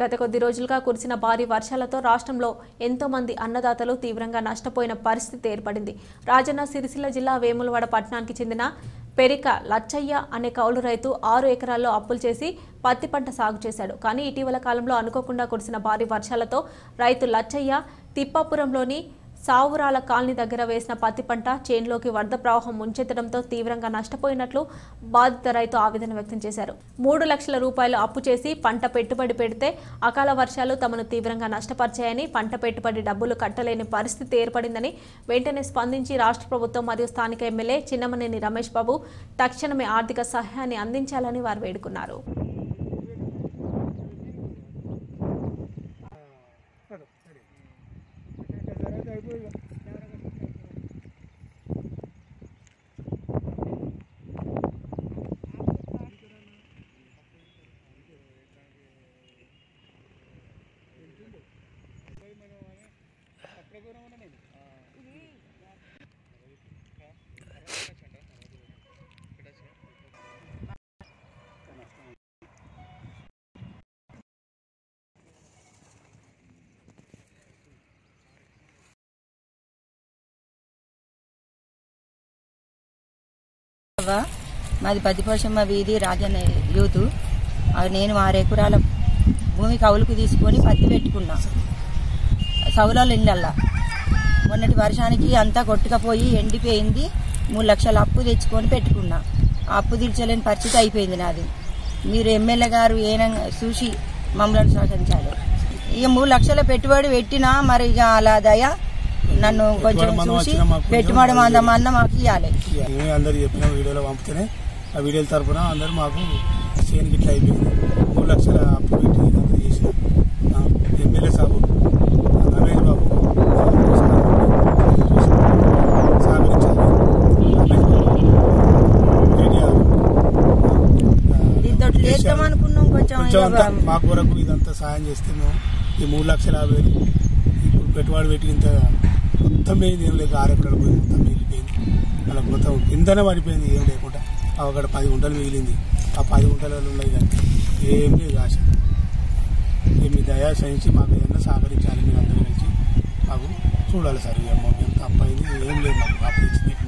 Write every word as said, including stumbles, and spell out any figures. గత కొద్ది రోజులుగా కురిసిన భారీ వర్షాలతో రాష్ట్రంలో ఎంతో మంది అన్నదాతలు తీవ్రంగా నష్టపోయిన పరిస్థితి ఏర్పడింది. రాజన్న సిరిసిల్ల జిల్లా వేములవాడ పట్టణానికి చెందిన పెరిక లచ్చయ్య అనే కౌలు రైతు ఆరు ఎకరాల్లో అప్పులు చేసి పత్తి పంట సాగు చేశాడు. కానీ ఇటీవల కాలంలో అనుకోకుండా కురిసిన భారీ వర్షాలతో రైతు లచ్చయ్య తిప్పాపురంలోని సావురాల కాలనీ దగ్గర వేసిన పత్తి పంట చేన్లోకి వరద ప్రవాహం ముంచెత్తడంతో తీవ్రంగా నష్టపోయినట్లు బాధిత రైతు ఆవేదన వ్యక్తం చేశారు. మూడు లక్షల రూపాయలు అప్పు చేసి పంట పెట్టుబడి పెడితే అకాల వర్షాలు తమను తీవ్రంగా నష్టపరిచాయని, పంట పెట్టుబడి డబ్బులు కట్టలేని పరిస్థితి ఏర్పడిందని వెంటనే స్పందించి రాష్ట్ర ప్రభుత్వం మరియు స్థానిక ఎమ్మెల్యే చిన్నమనేని రమేష్బాబు తక్షణమే ఆర్థిక సహాయాన్ని అందించాలని వారు వేడుకున్నారు. మాది పదిపోషమ్మ వీధి రాజన్న యూత్. నేను ఆరు ఎకరాల భూమి కౌలుకు తీసుకొని పత్తి పెట్టుకున్నా. సౌలాలు ఎండల్లా మొన్నటి వర్షానికి అంతా కొట్టుకపోయి ఎండిపోయింది. మూడు లక్షల అప్పు తెచ్చుకొని పెట్టుకున్నా. అప్పు తీర్చలేని పరిస్థితి అయిపోయింది నాది. మీరు ఎమ్మెల్యే గారు ఏనంగా చూసి మమ్మల్ని సహకరించాలి. ఇక మూడు లక్షల పెట్టుబడి పెట్టినా మరి ఇక అలా దయ నన్ను కొంచెం చూసి పెట్టుబడి అందమన్న మాకు ఇవ్వాలి. అందరు చెప్పిన వీడియోలో పంపితేనే ఆ వీడియోల తరఫున అందరు మాకు సేన్ గిట్లా అయిపోయింది. మూడు లక్షల అప్పు పెట్టి చేసిన ఎమ్మెల్యే సాబు రమేష్ బాబు అనుకున్నాం. కొంచెం మాకు వరకు ఇదంతా సాయం చేస్తే మేము ఈ మూడు లక్షల యాభై ఇప్పుడు పెట్టుబడి పెట్టినంత మొత్తం పోయింది. ఏం లేదు, ఆరెక్కడ పోయింది, మొత్తం మిగిలిపోయింది. అలా మొత్తం కిందనే పడిపోయింది. ఏం లేకుండా అక్కడ పది గుంటలు మిగిలింది. ఆ పది గుంటలలో ఉన్నాయి కానీ ఏం లేదు ఆశ. మీ దయా సహించి మాకు ఏదైనా సహకరించాలి. మీరు అందరూ కలిసి మాకు చూడాలి సార్. ఈ అమౌంట్ ఎంత అప్పు అయింది ఏం లేదు మాకు అప్పు ఇచ్చింది.